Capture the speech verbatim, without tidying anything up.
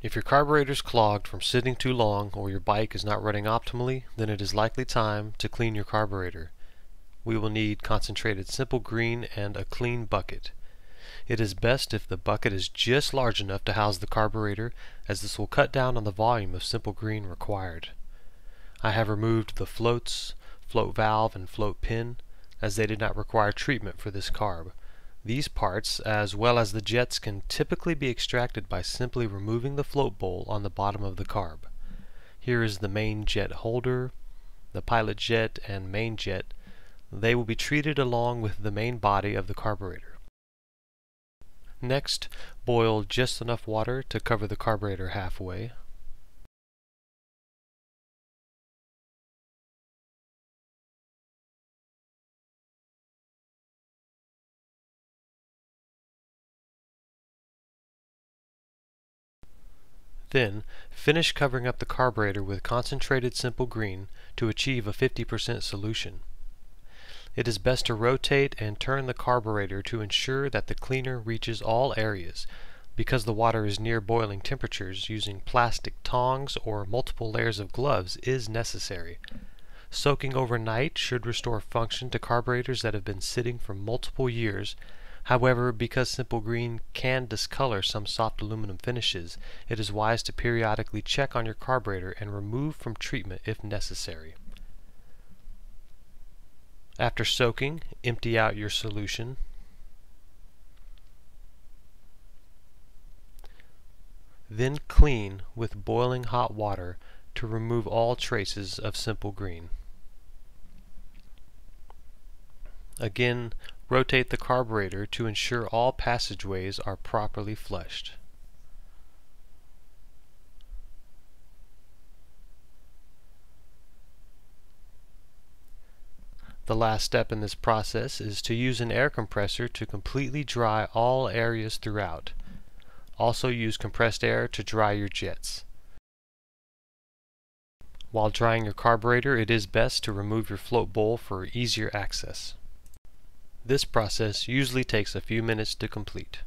If your carburetor is clogged from sitting too long or your bike is not running optimally, then it is likely time to clean your carburetor. We will need concentrated Simple Green and a clean bucket. It is best if the bucket is just large enough to house the carburetor, as this will cut down on the volume of Simple Green required. I have removed the floats, float valve, and float pin, as they did not require treatment for this carb. These parts, as well as the jets, can typically be extracted by simply removing the float bowl on the bottom of the carb. Here is the main jet holder, the pilot jet, and main jet. They will be treated along with the main body of the carburetor. Next, boil just enough water to cover the carburetor halfway. Then, finish covering up the carburetor with concentrated Simple Green to achieve a fifty percent solution. It is best to rotate and turn the carburetor to ensure that the cleaner reaches all areas. Because the water is near boiling temperatures, using plastic tongs or multiple layers of gloves is necessary. Soaking overnight should restore function to carburetors that have been sitting for multiple years. However, because Simple Green can discolor some soft aluminum finishes, it is wise to periodically check on your carburetor and remove from treatment if necessary. After soaking, empty out your solution. Then clean with boiling hot water to remove all traces of Simple Green. Again, rotate the carburetor to ensure all passageways are properly flushed. The last step in this process is to use an air compressor to completely dry all areas throughout. Also use compressed air to dry your jets. While drying your carburetor, it is best to remove your float bowl for easier access. This process usually takes a few minutes to complete.